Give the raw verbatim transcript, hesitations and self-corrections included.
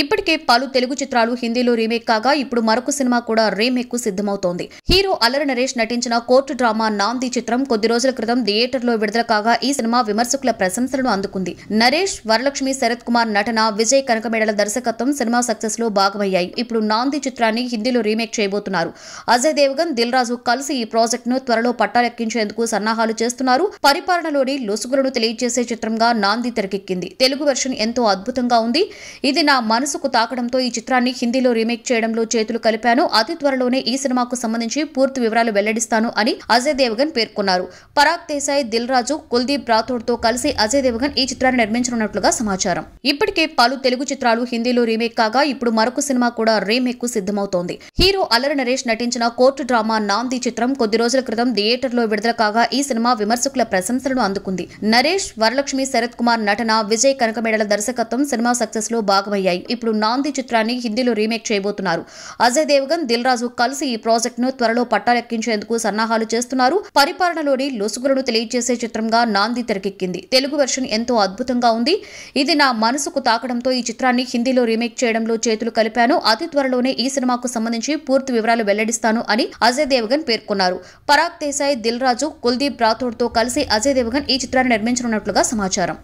ఇప్పటికే పలు తెలుగు చిత్రాలు హిందీలో రీమేక్ కాగా ఇప్పుడు మరొక సినిమా కూడా రీమేక్ కు సిద్ధమవుతోంది. హీరో అల్లరి నరేష్ నటించిన కోర్టు డ్రామా నాంది చిత్రం కొద్ది రోజుల క్రితం థియేటర్ లో విడుదల కాగా ఈ సినిమా విమర్శకుల ప్రశంసలను అందుకుంది. నరేష్, వరలక్ష్మి సరత్కుమార్ నటన, విజయ్ కనకమేడల దర్శకత్వం సినిమా సక్సెస్ లో భాగమయ్యాయి. ఇప్పుడు నాంది చిత్రాన్ని హిందీలో రీమేక్ చేయబోతున్నారు. అజయ్ దేవగన్, దిల్ రాజు కలిసి ఈ ప్రాజెక్ట్ ను త్వరలో పట్టాలెక్కించేందుకు సన్నాహాలు చేస్తున్నారు. పరిపాలనలోని లొసుగులను తెలియజేసే చిత్రంగా నాంది తెరకెక్కింది. తెలుగు వెర్షన్ ఎంతో అద్భుతంగా ఉంది. ఇది నా మనసుకు తాకడంతో ఈ చిత్రాన్ని హిందీలో రీమేక్ చేయడంలో చేతులు కలిపాను. అతి త్వరలోనే ఈ సినిమాకు సంబంధించి పూర్తి వివరాలు వెల్లడిస్తాను అని అజయ్ దేవగన్ పేర్కొన్నారు. పరాగ్ దేశాయ్, దిల్ రాజు, కుల్దీప్ రాథోడ్ తో కలిసి అజయ్ దేవగన్ ఈ చిత్రాన్ని నిర్మించనున్నట్లుగా సమాచారం. ఇప్పటికే పలు తెలుగు చిత్రాలు హిందీలో రీమేక్ కాగా ఇప్పుడు మరొక సినిమా కూడా రీమేక్ కు సిద్ధమవుతోంది. హీరో అల్లరి నరేష్ నటించిన కోర్టు డ్రామా నాంది చిత్రం కొద్ది రోజుల క్రితం థియేటర్ లో విడుదల కాగా ఈ సినిమా విమర్శకుల ప్రశంసలను అందుకుంది. నరేష్, వరలక్ష్మి సరత్కుమార్ నటన, విజయ్ కనకమేడల దర్శకత్వం సినిమా సక్సెస్ లో భాగమయ్యాయి. ఇప్పుడు నాంది చిత్రాన్ని హిందీలో రీమేక్ చేయబోతున్నారు. అజయ్ దేవగన్, దిల్ రాజు కలిసి ఈ ప్రాజెక్ట్ ను త్వరలో పట్టాలెక్కించేందుకు సన్నాహాలు చేస్తున్నారు. పరిపాలనలోని లొసుగులను తెలియజేసే చిత్రంగా నాంది తెరకెక్కింది. తెలుగు వెర్షన్ ఎంతో అద్భుతంగా ఉంది. ఇది నా మనసుకు తాకడంతో ఈ చిత్రాన్ని హిందీలో రీమేక్ చేయడంలో చేతులు కలిపాను. అతి త్వరలోనే ఈ సినిమాకు సంబంధించి పూర్తి వివరాలు వెల్లడిస్తాను అని అజయ్ దేవగన్ పేర్కొన్నారు. పరాగ్ దేశాయ్, దిల్ రాజు, కుల్దీప్ రాథోడ్ తో కలిసి అజయ్ దేవగన్ ఈ చిత్రాన్ని నిర్మించనున్నట్లుగా సమాచారం.